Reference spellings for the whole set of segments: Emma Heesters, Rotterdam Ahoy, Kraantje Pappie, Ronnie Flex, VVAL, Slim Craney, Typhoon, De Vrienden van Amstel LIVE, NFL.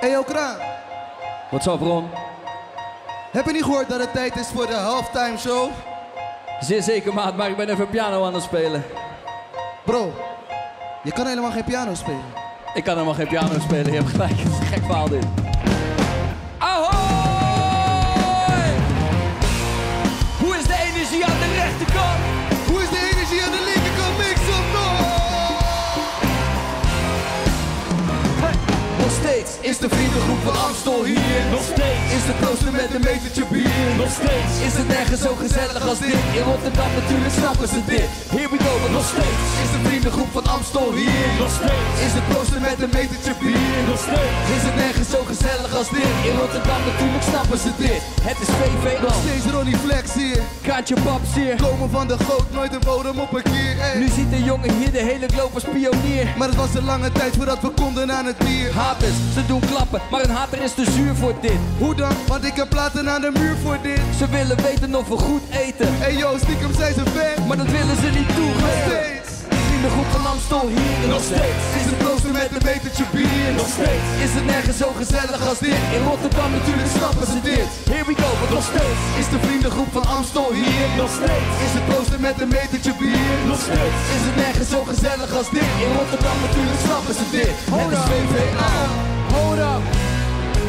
Hey, Kraan. What's up, Ron? Heb je niet gehoord dat het tijd is voor de halftime show? Zeer zeker, maat, maar ik ben even piano aan het spelen. Bro, je kan helemaal geen piano spelen. Ik kan helemaal geen piano spelen, je hebt gelijk. Het is een gek verhaal dit. Ahoy! Hoe is de energie aan de rechterkant? Hoe is de energie aan de linkerkant? Mix of noise! Hey. Nog steeds is de vriendengroep van Amstel hier. Nog steeds is de prooster met een metertje bier. Nog steeds is het nergens zo gezellig als dit. In Rotterdam natuurlijk snappen ze dit. Here we go, maar nog steeds is de vriendengroep van Amstel hier. Nog steeds is de prooster met een metertje bier. Nog steeds is het nergens zo gezellig als dit. In Rotterdam natuurlijk snappen ze dit. Het is VVAL. Nog steeds Ronnie Flex hier. Kraantje Pappie hier. Komen van de goot, nooit een bodem op een keer. Hey. Nu ziet de jongen hier de hele globe als pionier. Maar het was een lange tijd voordat we konden aan het bier. Haters, ze doen klappen, maar een hater is te zuur voor dit. Hoe dan? Want ik heb platen aan de muur voor dit. Ze willen weten of we goed eten. Hey yo, stiekem zijn ze fan, maar dat willen ze niet toegeven. Nog steeds in de groep van Amstel hier. Nog steeds is het prooster met een betertje bier. Nog steeds is het nergens zo gezellig als dit. In Rotterdam natuurlijk snappen ze dit. Here we go, want nog steeds is de vriendengroep van Amstel hier. Nog steeds is het prooster met een metertje bier. Nog steeds is het nergens zo gezellig als dit. In Rotterdam natuurlijk snappen ze dit. Het is VVAL. Hold up.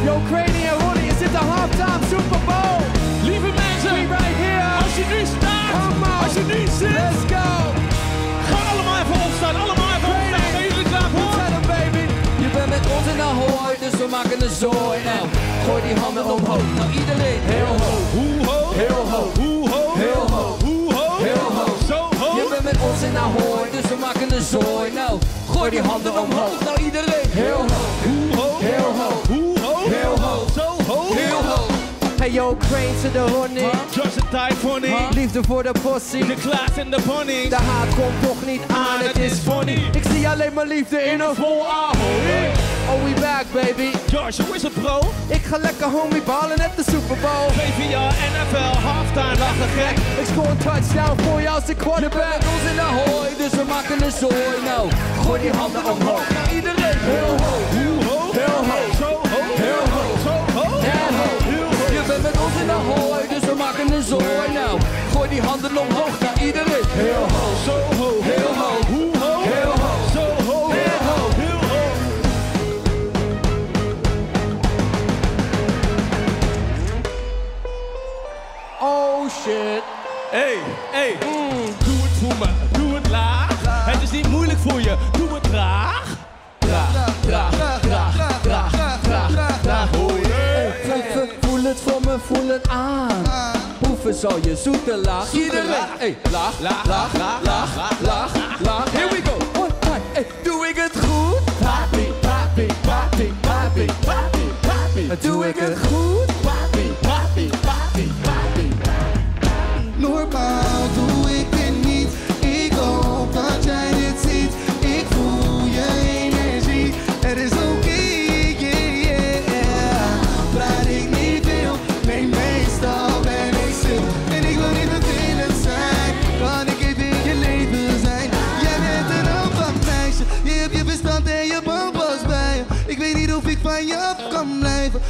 Yo, Craney en Ronnie, is dit de halftime Super Bowl? Lieve mensen, we right here. Als je nu staat, als je nu zit, let's go. Ga allemaal even opstaan, allemaal even opstaan. Zijn jullie klaar voor? Baby. Je bent met ons in Ahoy, dus we maken een zooi. Nou, gooi die handen omhoog. Nou iedereen, heel hoog, hoe hoog, heel hoog, hoe hoog, heel hoog, hoe hoog, heel hoog, zo hoog. Je bent met ons in Ahoy, dus we maken een zooi. Nou, gooi die handen omhoog. Nou iedereen, heel hoog, hoe hoog, heel hoog, hoe hoog, heel hoog, zo hoog, heel hoog. Hey yo, Kraantje to the Honey, Josh the Typhony, liefde voor de possie, de Klaas en de Bonnie. De haat komt toch niet aan, het is funny. Ik zie alleen maar liefde in een vol Ahoy. Oh, we back baby. Josh, hoe is het bro? Ik ga lekker homie ballen op de Super Bowl. VVAL, NFL, halftime, lachen gek. Ik score een touchdown voor jou als de quarterback. Je bent met ons in de Ahoy, dus we maken een zooi. Nou, gooi die handen omhoog. Nou iedereen, heel hoog, heel hoog, heel hoog, zo hoog, heel hoog, zo hoog, heel hoog. Met ons in Ahoy, dus we maken een zooi. Nou, gooi die handen omhoog naar iedereen. Heel hoog, zo hoog, heel hoog, hoe hoog, heel hoog, zo hoog, heel hoog, heel hoog. Oh shit. Hey, hey, doe het voor me, doe het laag. Het is niet moeilijk voor je, doe het traag. Traag, traag, traag, traag, traag, traag, traag, hoor je. Voel het voor me, voel het aan. Proeven zal je zoete laag. Iedereen, hey, laag, laag, laag, laag, laag, laag, laag. Here we go, one time, hey, doe ik het goed? Pappie, pappie, pappie, pappie, pappie, pappie. Doe ik het goed? Pappie, pappie, pappie, pappie. Normaal doe ik het niet. Ik hoop dat jij dit ziet. Ik voel je energie. Het is oké.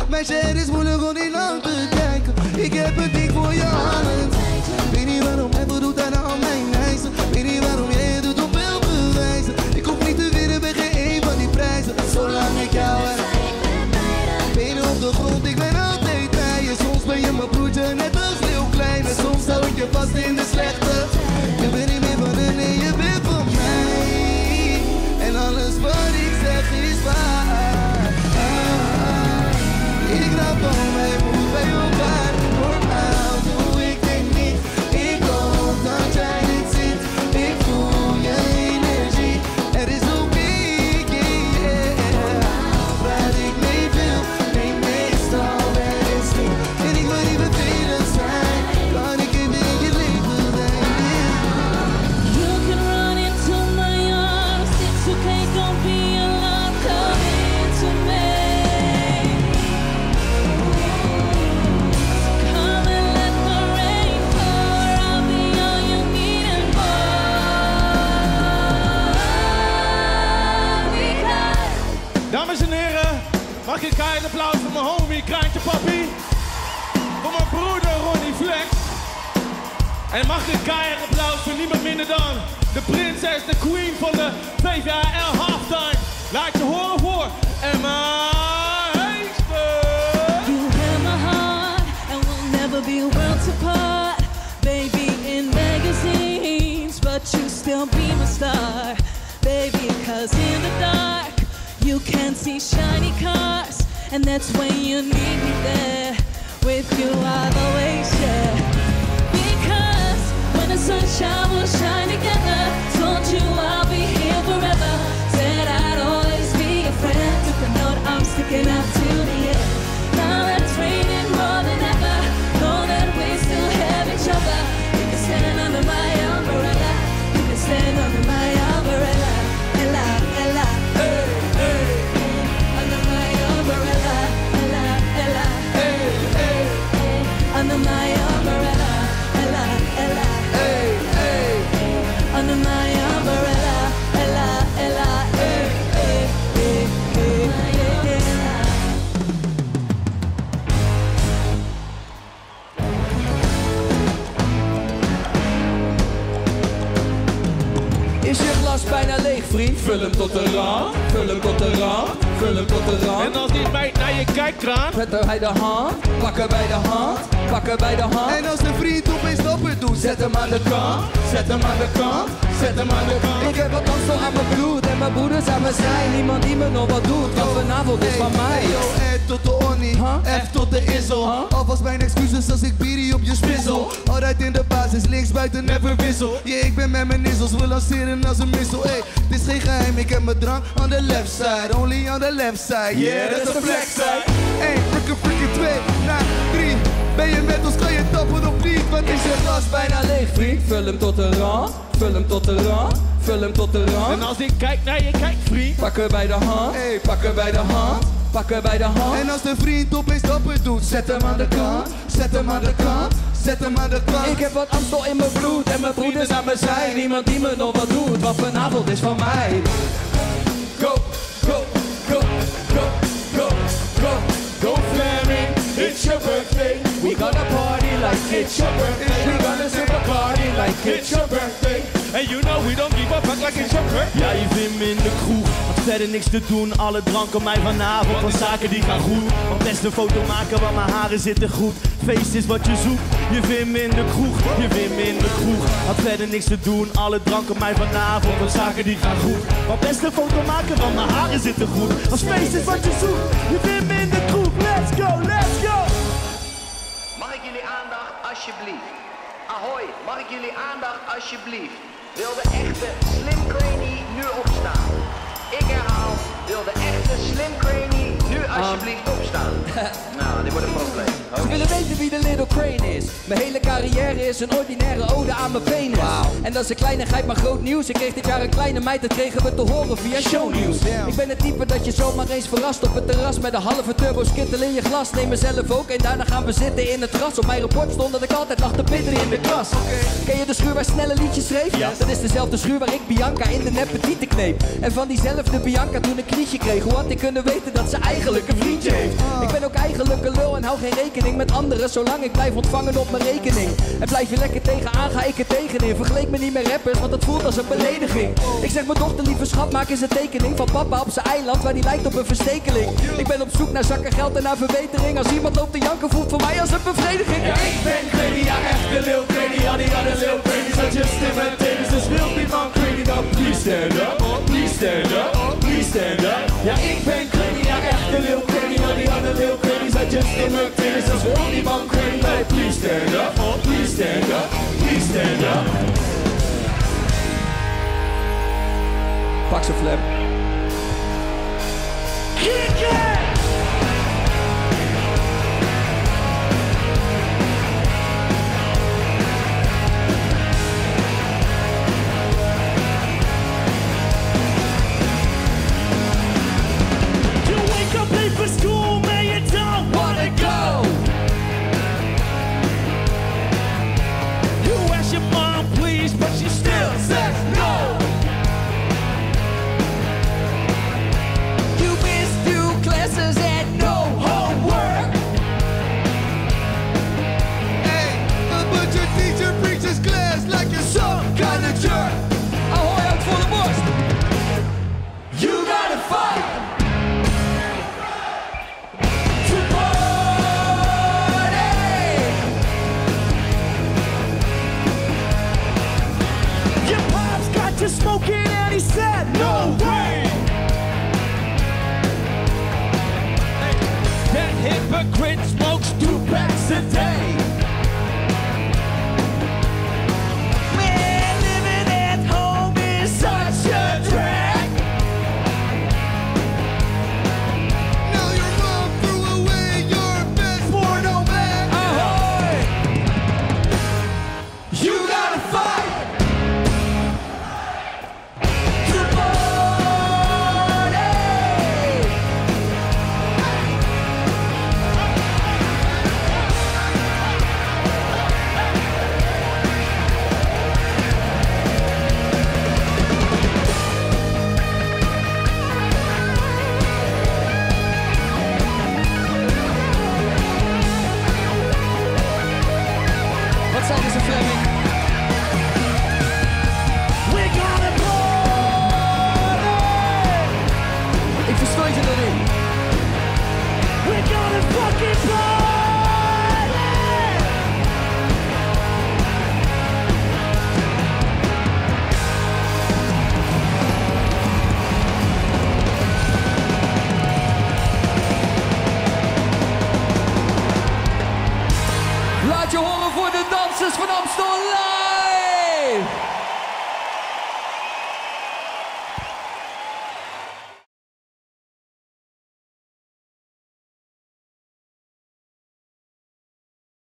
Meisje, het is moeilijk om niet lang te kijken. Ik heb het ding voor je handen. Weet niet waarom hij voldoet aan al mijn eisen. Weet niet waarom jij het doet op veel bewijzen. Ik hoef niet te winnen bij geen een van die prijzen. Zolang ik jou heb. Benen op de grond, ik ben altijd bij je. Soms ben je mijn broertje, net als heel klein. En soms hou ik je vast in de slechte. Je bent niet meer van hen, nee, je bent van mij. En alles wat ik zeg is waar. Ik raap om, wij moeten bij elkaar. Normaal doe ik dit niet. Ik hoop dat jij dit ziet. Ik voel je energie. Er is oké, praat ik niet veel. Nee, meestal ben ik stil. En ik wil niet vervelend zijn. Kan ik even in je leven zijn? You can run into my arms. It's okay, don't be alone. Come into me. Dames en heren, Mag ik een keihard applaus voor mijn homie Kraantje Pappie? Voor mijn broeder Ronnie Flex. En mag ik een keihard applaus voor niemand minder dan de prinses, de queen van de VVAL halftime. Laat je horen voor Emma Heesters. You have my heart and we'll never be worlds apart. Baby in magazines, but you still be my star. Baby, cause in the dark you can see shiny cars, and that's when you need me there. With you I'll always share, because when the sunshine will shine together, told you I'll be here forever. Said I'd always be a friend, took the note I'm sticking out till the end. Now that it's raining more than ever, know that we still have each other. You can stand under my umbrella, you can stand under my umbrella. Ella, Ella, hey. Under my umbrella, Ella, Ella, hey, hey. Under my umbrella, Ella, Ella, hey, hey, hey, hey, hey. Is je glas bijna leeg, vriend? Vul hem tot de rand, vul hem tot de rand. En als die meid naar je kijkt, kraan, zet bij de hand, pak haar bij de hand, pak haar bij de hand. En als de vriend opeens stoppen doet, zet hem aan de kant, zet hem aan de kant, zet hem aan de kant. Ik heb wat kansel aan mijn bloed en mijn broeders aan mijn zij. Niemand die me nog wat doet, want vanavond is van mij. Yo, R tot de onnie, F tot de izzel. Alvast mijn excuses als ik bierie op je spissel. Altijd in de basis, links buiten, never wissel. Yeah, ik ben met mijn nissels, we lanceren als een missel. Hey, dit is geen geheim, ik heb mijn drank on the left side, only on the left side, yeah, that's the flex side. 1, frikkie, frikkie, 2, na 3. Ben je met ons, kan je tappen of niet? Want is je glas bijna leeg, vriend? Vul hem tot de rand, vul hem tot de rand, vul hem tot de rand. En als ik kijk naar je kijk, vriend, pak haar bij de hand, hey, pak haar bij de hand, pak haar bij de hand. En als de vriend opeens tappen doet, zet hem aan de kant, zet hem aan de kant, zet hem aan de kant. Ik heb wat Amstel in mijn bloed en mijn broeders aan mijn zij. Niemand die me nog wat doet, want vanavond is van mij. Go, go. It's your birthday, we gonna party like it's your birthday. We gonna sip a party like it's your birthday. And you know we don't give a fuck like it's your birthday. Ja, je vindt me in de kroeg, want verder niks te doen. Alle drank op mij vanavond, van zaken die gaan goed. Want best een foto maken, want mijn haren zitten goed. Feest is wat je zoekt, je vindt me in de kroeg, je vindt me in de kroeg. Had verder niks te doen, alle drank op mij vanavond, van zaken die gaan goed. Want best een foto maken, want mijn haren zitten goed. Als feest is wat je zoekt, je vindt me in de kroeg. Let's go, let's go! Mag ik jullie aandacht alsjeblieft? Ahoy, mag ik jullie aandacht alsjeblieft? Wil de echte Slim Craney nu opstaan? Ik herhaal, wil de echte Slim Craney nu alsjeblieft opstaan? Nou, dit wordt een probleem. Ze willen weten wie de little Crane is. Mijn hele carrière is een ordinaire ode aan mijn penis. Wow. En dat is een kleinigheid, maar groot nieuws. Ik kreeg dit jaar een kleine meid, dat kregen we te horen via shownieuws. Yeah. Ik ben het type dat je zomaar eens verrast op het terras met een halve turbo skittel in je glas. Neem mezelf ook en daarna gaan we zitten in het gras. Op mijn rapport stond dat ik altijd lag te pitteren in de klas. Okay. Ken je de schuur waar snelle liedjes schreef? Yes. Dat is dezelfde schuur waar ik Bianca in de nep petite kneep. En van diezelfde Bianca toen een knietje kreeg. Hoe had ik kunnen weten dat ze eigenlijk een vriendje heeft? Oh. Ik ben ook eigenlijk een lul en hou geen rekening met anderen, zolang ik blijf ontvangen op mijn rekening. En blijf je lekker tegenaan, ga ik er tegenin. Vergeleek me niet met rappers, want het voelt als een belediging. Ik zeg mijn dochter, lieve schat, maak eens een tekening van papa op zijn eiland, waar die lijkt op een verstekeling. Ik ben op zoek naar zakken geld en naar verbetering. Als iemand loopt te janken, voelt voor mij als een bevrediging. Ja, ik ben Craney, ja echt de lil Craney. All the other lil Craneys are just imitators. Dus wil niemand Craney dan? Please stand up, please stand up, please stand up. Ja, ik ben Craney, ja echt de lil Craney. All the other lil Craneys are just imitators. Dus wil niemand Craney dan? Please stand up, please stand up, please stand up. Pak z'n flap.